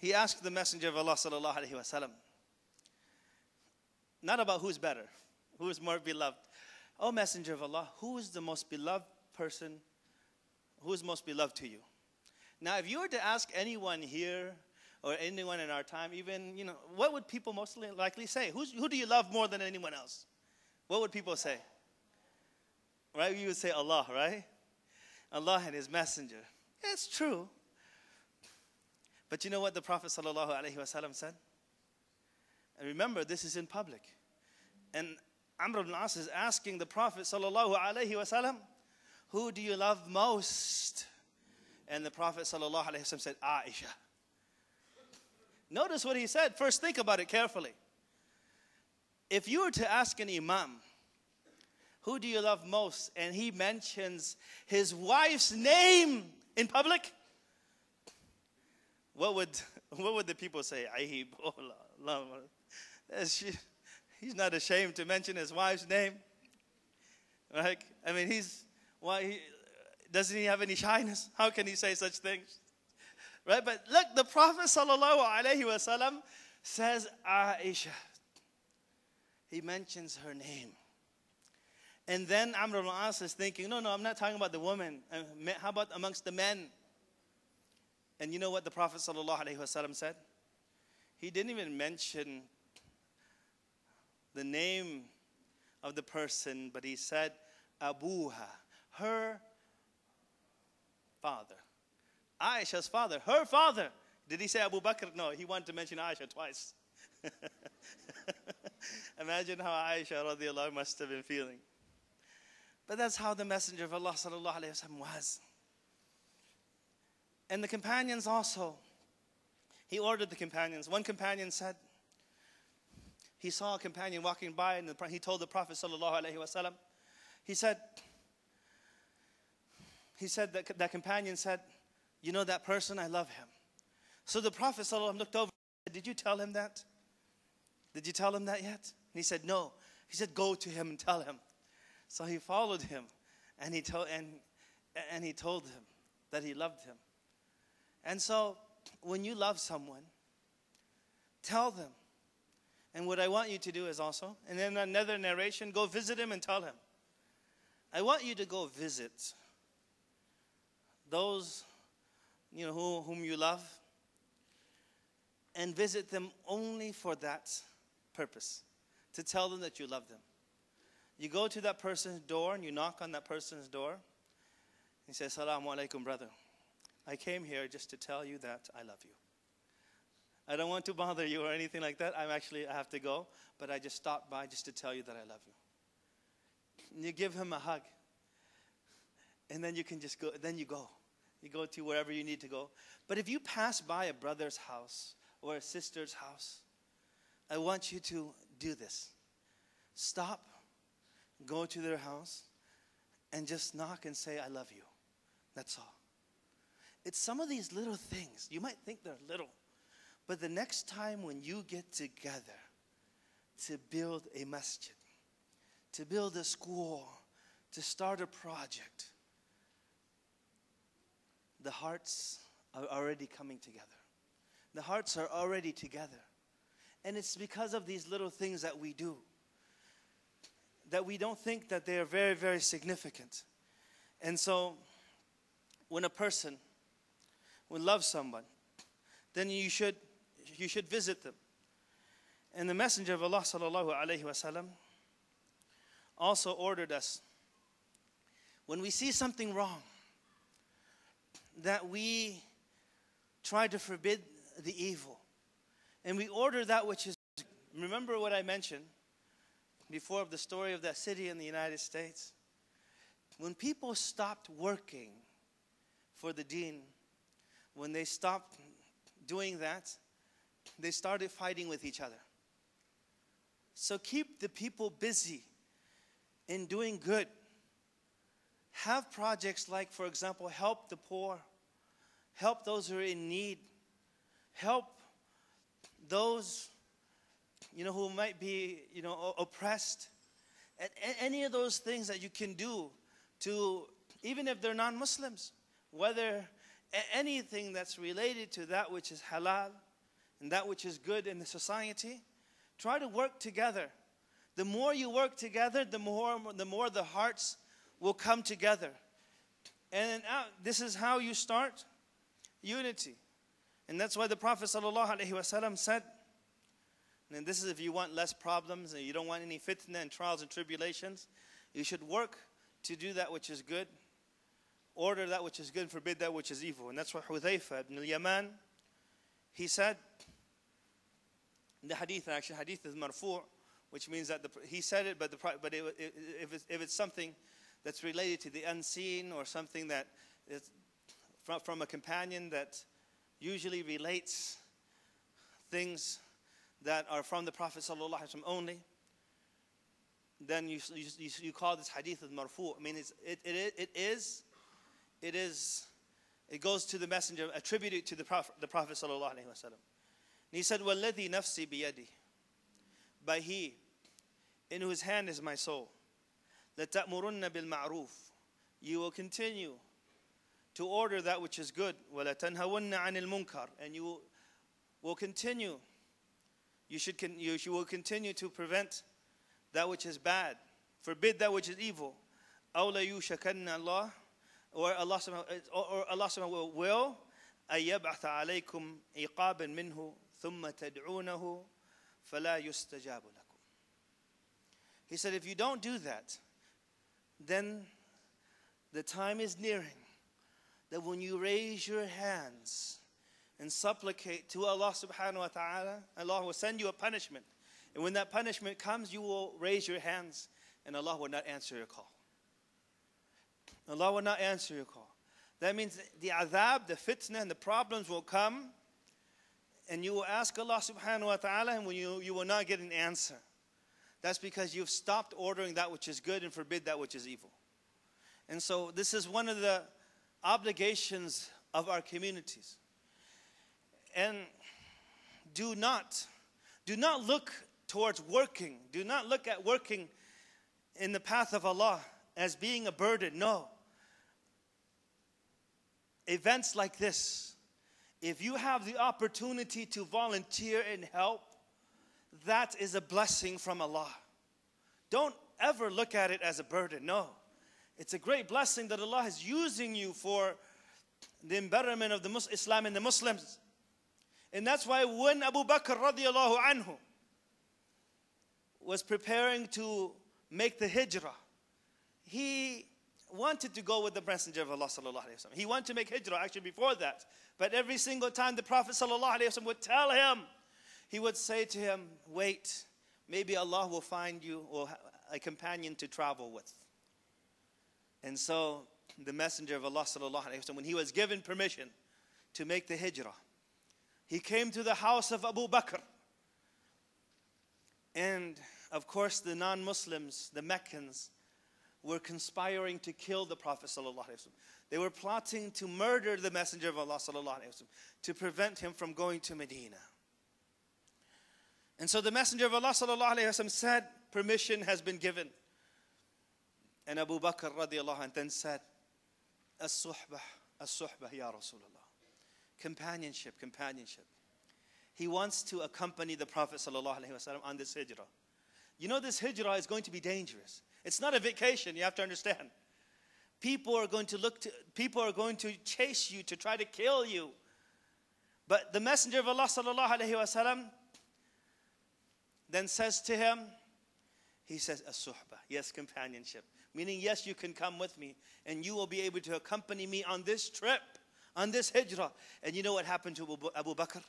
he asked the Messenger of Allah sallallahu alayhi wa sallam, not about who's better, who is more beloved. Oh Messenger of Allah, who is the most beloved person, who is most beloved to you? Now if you were to ask anyone here or anyone in our time, even, you know, what would people most likely say? Who's, who do you love more than anyone else? What would people say? Right? You would say Allah, right? Allah and His Messenger. Yeah, it's true. But you know what the Prophet sallallahu alaihi wasallam said? And remember, this is in public. And Amr ibn al-As is asking the Prophet sallallahu alaihi wasallam, who do you love most? And the Prophet sallallahu alaihi wasallam said, Aisha. Notice what he said. First, think about it carefully. If you were to ask an imam, who do you love most? And he mentions his wife's name in public. What would, what would the people say? He's not ashamed to mention his wife's name. Right? I mean, he's, why he, doesn't he have any shyness? How can he say such things? Right? But look, the Prophet sallallahu alaihi wasallam says Aisha. He mentions her name. And then Amr ibn al-As is thinking, no, no, I'm not talking about the woman. How about amongst the men? And you know what the Prophet sallallahu alaihi wasallam said? He didn't even mention the name of the person, but he said, Abuha, her father. Aisha's father, her father. Did he say Abu Bakr? No, he wanted to mention Aisha twice. Imagine how Aisha radiallahu must have been feeling. But that's how the Messenger of Allah sallallahu alayhi wa sallam was. And the companions also. He ordered the companions. One companion said, he saw a companion walking by and he told the Prophet sallallahu alayhi wa sallam, he said, he said that, that companion said, you know that person, I love him. So the Prophet sallallahu alayhi wa sallam looked over and said, did you tell him that? Did you tell him that yet? And he said, no. He said, go to him and tell him. So he followed him and he, to and, and he told him that he loved him. And so when you love someone, tell them. And what I want you to do is also, and then another narration, go visit him and tell him. I want you to go visit those, you know, who, whom you love, and visit them only for that purpose, to tell them that you love them. You go to that person's door and you knock on that person's door and you say, Assalamu alaikum, brother. I came here just to tell you that I love you. I don't want to bother you or anything like that. I'm actually, I have to go, but I just stopped by just to tell you that I love you. And you give him a hug, and then you can just go, then you go. You go to wherever you need to go. But if you pass by a brother's house or a sister's house, I want you to do this. stop, go to their house, and just knock and say, I love you. That's all. It's some of these little things. You might think they're little. But the next time when you get together to build a masjid, to build a school, to start a project, the hearts are already coming together. The hearts are already together. And it's because of these little things that we do, that we don't think that they are very, very significant. And so when a person will love someone, then you should, you should visit them. And the Messenger of Allah sallallahu alaihi wasallam also ordered us, when we see something wrong, that we try to forbid the evil. And we order that which is good. Remember what I mentioned before of the story of that city in the United States? When people stopped working for the deen, when they stopped doing that, they started fighting with each other. So keep the people busy in doing good. Have projects like, for example, help the poor, help those who are in need, help those, you know, who might be, you know, oppressed. And any of those things that you can do to, even if they're non-Muslims, whether anything that's related to that which is halal and that which is good in the society, try to work together. The more you work together, the more, the more the hearts will come together. And this is how you start unity. And that's why the Prophet sallallahu alaihi wasallam said, and this is if you want less problems and you don't want any fitna and trials and tribulations, you should work to do that which is good, order that which is good, and forbid that which is evil. And that's why Hudayfa ibn al-Yaman, he said, in the hadith, actually hadith is marfu', which means that the, he said it, but, the, but it, it, if, it's, if it's something that's related to the unseen or something that is from, from a companion that usually relates things that are from the Prophet sallallahu alaihi wasallam only, then you, you, you call this hadith al-marfu'. I mean, it's, it, it, it is, it is, it goes to the messenger, attributed to the Prophet, the Prophet sallallahu alaihi wasallam. And he said, "Waladhi nafsi biyadi," by he, in whose hand is my soul, لَتَأْمُرُنَّ بِالْمَعْرُوفِ, you will continue to order that which is good, وَلَتَنْهَوُنَّ عَنِ الْمُنْكَرِ, and you will, will continue, you should, you, you will continue to prevent that which is bad, forbid that which is evil, أَوْ لَيُوشَكَنَّ اللَّهِ, or Allah or Allah will, will أَيَبْعَثَ عَلَيْكُمْ عِقَابًا مِنْهُ ثُمَّ تَدْعُونَهُ فَلَا يُسْتَجَابُ لَكُمْ. He said, if you don't do that, then the time is nearing that when you raise your hands and supplicate to Allah subhanahu wa ta'ala, Allah will send you a punishment. And when that punishment comes, you will raise your hands and Allah will not answer your call. Allah will not answer your call. That means the azab, the fitna, and the problems will come, and you will ask Allah subhanahu wa ta'ala, and when you, you will not get an answer. That's because you've stopped ordering that which is good and forbid that which is evil. And so this is one of the obligations of our communities. And do not, do not look towards working. Do not look at working in the path of Allah as being a burden. No. Events like this, if you have the opportunity to volunteer and help, that is a blessing from Allah. Don't ever look at it as a burden. No. It's a great blessing that Allah is using you for the betterment of the Islam and the Muslims. And that's why when Abu Bakr radiallahu anhu was preparing to make the hijrah, he wanted to go with the Messenger of Allah sallallahu alaihi wasallam. He wanted to make hijrah actually before that. But every single time the Prophet sallallahu alaihi wasallam would tell him, he would say to him, wait, maybe Allah will find you or a companion to travel with. And so the Messenger of Allah sallallahu alaihi wasallam, when he was given permission to make the hijrah, he came to the house of Abu Bakr. And of course, the non-Muslims, the Meccans, were conspiring to kill the Prophet ﷺ. They were plotting to murder the Messenger of Allah ﷺ to prevent him from going to Medina. And so the Messenger of Allah ﷺ said, permission has been given. And Abu Bakr radiallahu anh then said, As-suhbah, as-suhbah, ya Rasulullah. Companionship, companionship. He wants to accompany the Prophet ﷺ on this hijrah. You know, this hijrah is going to be dangerous. It's not a vacation, you have to understand. People are going to look to, people are going to chase you to try to kill you. But the Messenger of Allah ﷺ then says to him, he says, As-suhbah, yes, companionship. Meaning, yes, you can come with me and you will be able to accompany me on this trip, on this hijrah. And you know what happened to Abu Bakr?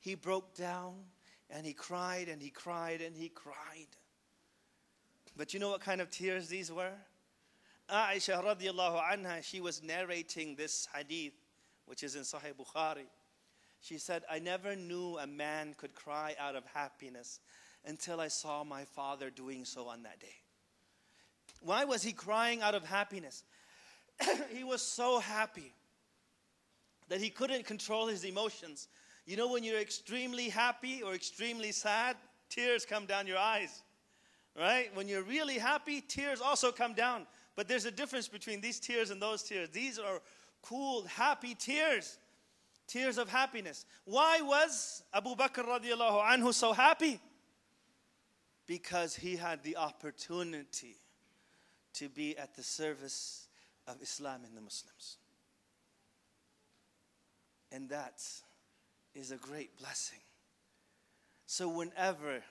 He broke down and he cried and he cried and he cried. But you know what kind of tears these were? Aisha radiallahu anha, she was narrating this hadith, which is in Sahih Bukhari. She said, I never knew a man could cry out of happiness until I saw my father doing so on that day. Why was he crying out of happiness? He was so happy that he couldn't control his emotions. You know, when you're extremely happy or extremely sad, tears come down your eyes. Right? When you're really happy, tears also come down. But there's a difference between these tears and those tears. These are cool, happy tears. Tears of happiness. Why was Abu Bakr radiallahu anhu so happy? Because he had the opportunity to be at the service of Islam and the Muslims. And that is a great blessing. So whenever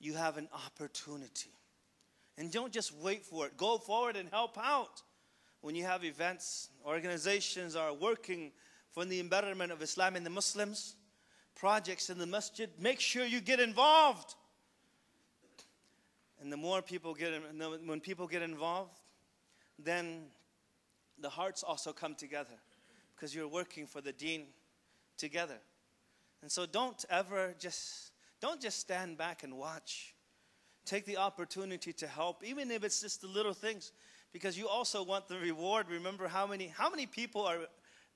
you have an opportunity, and don't just wait for it. Go forward and help out. When you have events, organizations are working for the betterment of Islam and the Muslims, projects in the masjid, make sure you get involved. And the more people get, when people get involved, then the hearts also come together because you're working for the deen together. And so don't ever just Don't just stand back and watch. Take the opportunity to help, even if it's just the little things, because you also want the reward. Remember how many, how many people are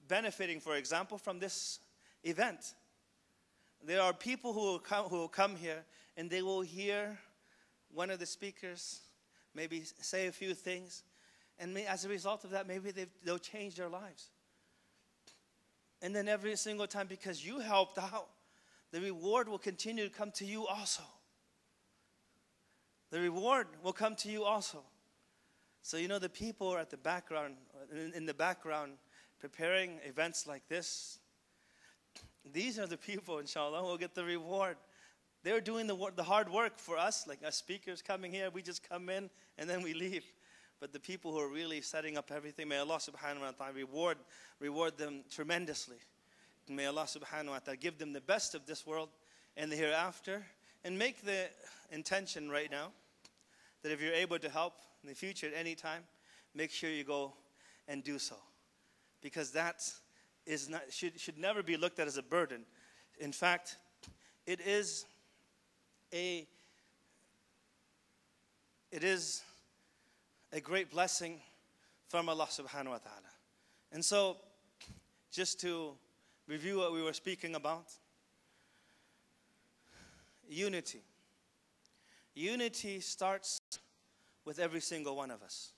benefiting, for example, from this event. There are people who will come, who will come here and they will hear one of the speakers maybe say a few things. And may, as a result of that, maybe they'll change their lives. And then every single time, because you helped out, the reward will continue to come to you also. The reward will come to you also. So you know, the people are at the background, in the background, preparing events like this. These are the people, inshallah, who will get the reward. They're doing the, the hard work for us, like our speakers coming here. We just come in and then we leave. But the people who are really setting up everything, may Allah subhanahu wa ta'ala reward, reward them tremendously. May Allah subhanahu wa ta'ala give them the best of this world and the hereafter. And make the intention right now that if you're able to help in the future at any time, make sure you go and do so. Because that is not, should, should never be looked at as a burden. In fact, it is a, it is a great blessing from Allah subhanahu wa ta'ala. And so, just to review what we were speaking about. Unity. Unity starts with every single one of us.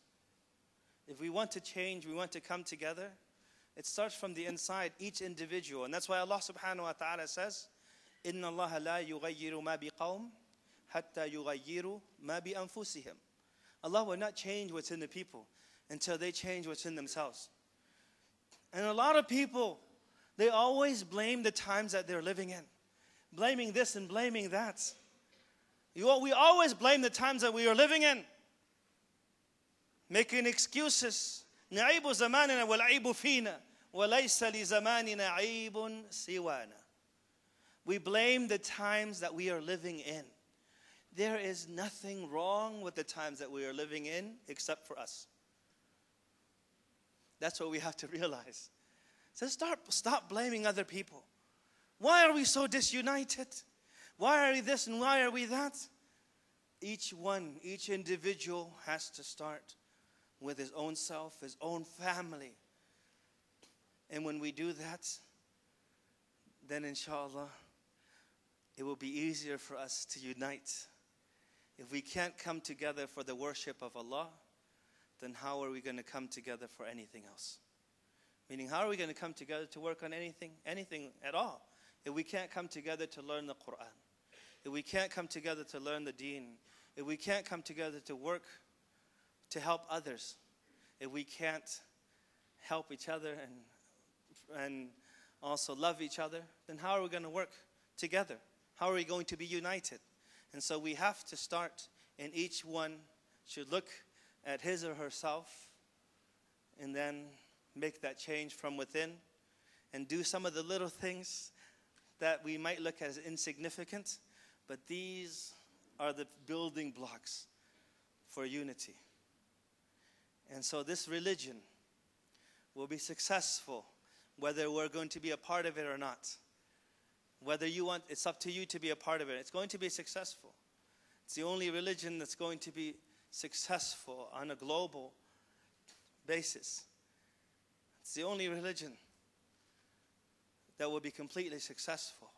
If we want to change, we want to come together, it starts from the inside, each individual. And that's why Allah subhanahu wa ta'ala says, إِنَّ اللَّهَ لَا يُغَيِّرُ مَا بِقَوْمٍ حَتَّى يُغَيِّرُوا مَا بِأَنفُسِهِمْ. Allah will not change what's in the people until they change what's in themselves. And a lot of people, they always blame the times that they're living in. Blaming this and blaming that. You all, we always blame the times that we are living in. Making excuses. نَعِيبُ زَمَانِنَا وَالْعِيبُ فِينَا وَلَيْسَ لِزَمَانِنَا عِيبٌ سِوَانَا. We blame the times that we are living in. There is nothing wrong with the times that we are living in except for us. That's what we have to realize. So start, stop blaming other people. Why are we so disunited? Why are we this and why are we that? Each one, each individual has to start with his own self, his own family. And when we do that, then inshallah, it will be easier for us to unite. If we can't come together for the worship of Allah, then how are we going to come together for anything else? Meaning, how are we going to come together to work on anything, anything at all? If we can't come together to learn the Quran, if we can't come together to learn the deen, if we can't come together to work, to help others, if we can't help each other and, and also love each other, then how are we going to work together? How are we going to be united? And so we have to start, and each one should look at his or herself and then make that change from within and do some of the little things that we might look as insignificant, but these are the building blocks for unity. And so this religion will be successful whether we're going to be a part of it or not. Whether you want, it's up to you to be a part of it. It's going to be successful. It's the only religion that's going to be successful on a global basis. It's the only religion that will be completely successful.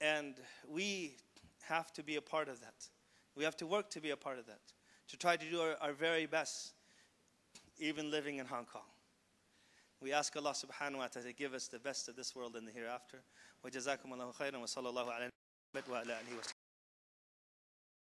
And we have to be a part of that. We have to work to be a part of that, to try to do our, our very best, even living in Hong Kong. We ask Allah subhanahu wa ta'ala to give us the best of this world and the hereafter. Wa jazakumullahu khairan wa sallallahu ala Muhammad wa ala alihi wa sallam.